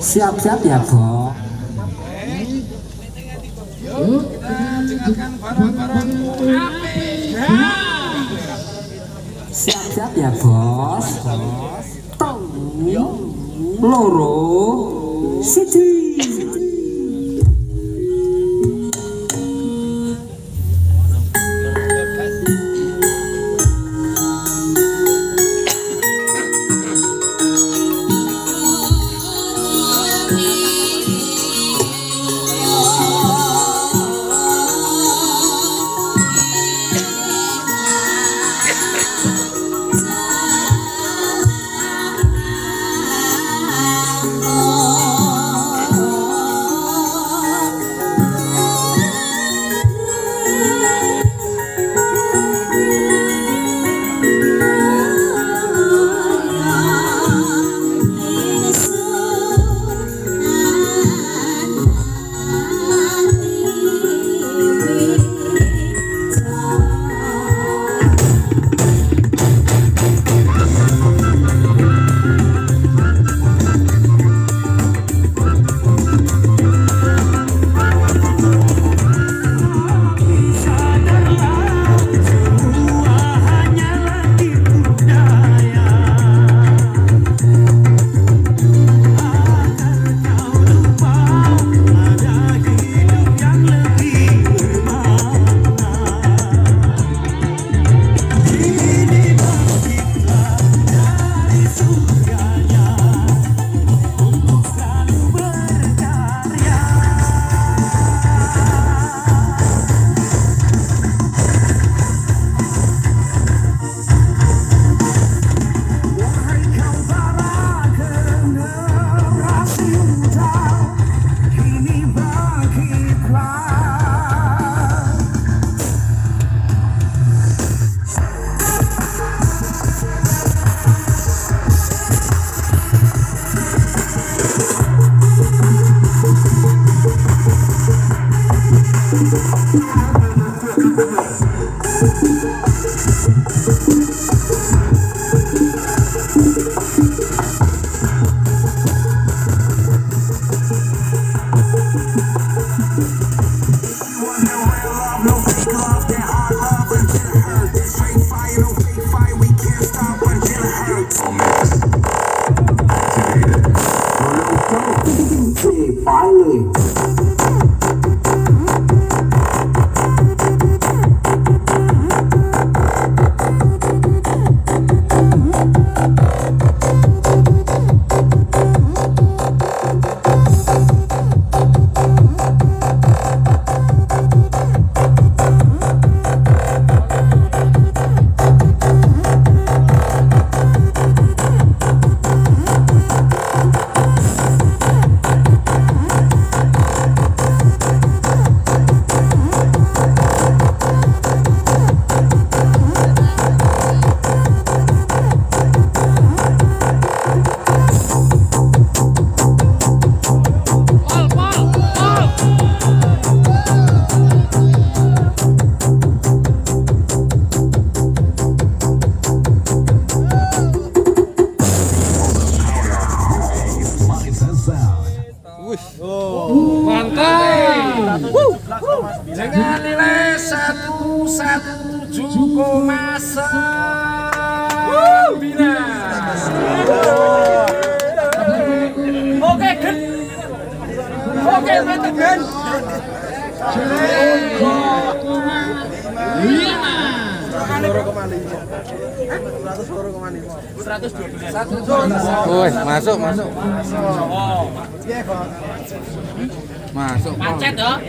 Siap-siap ya, Bo. Yuk, kita dengarkan barang-barang siap-siap ya, Bos. Telu, loro, siji. Dengan nilai 117,9. Oke, Gen. Oke, mantap, Gen. Masuk. Masuk. Macet, dong.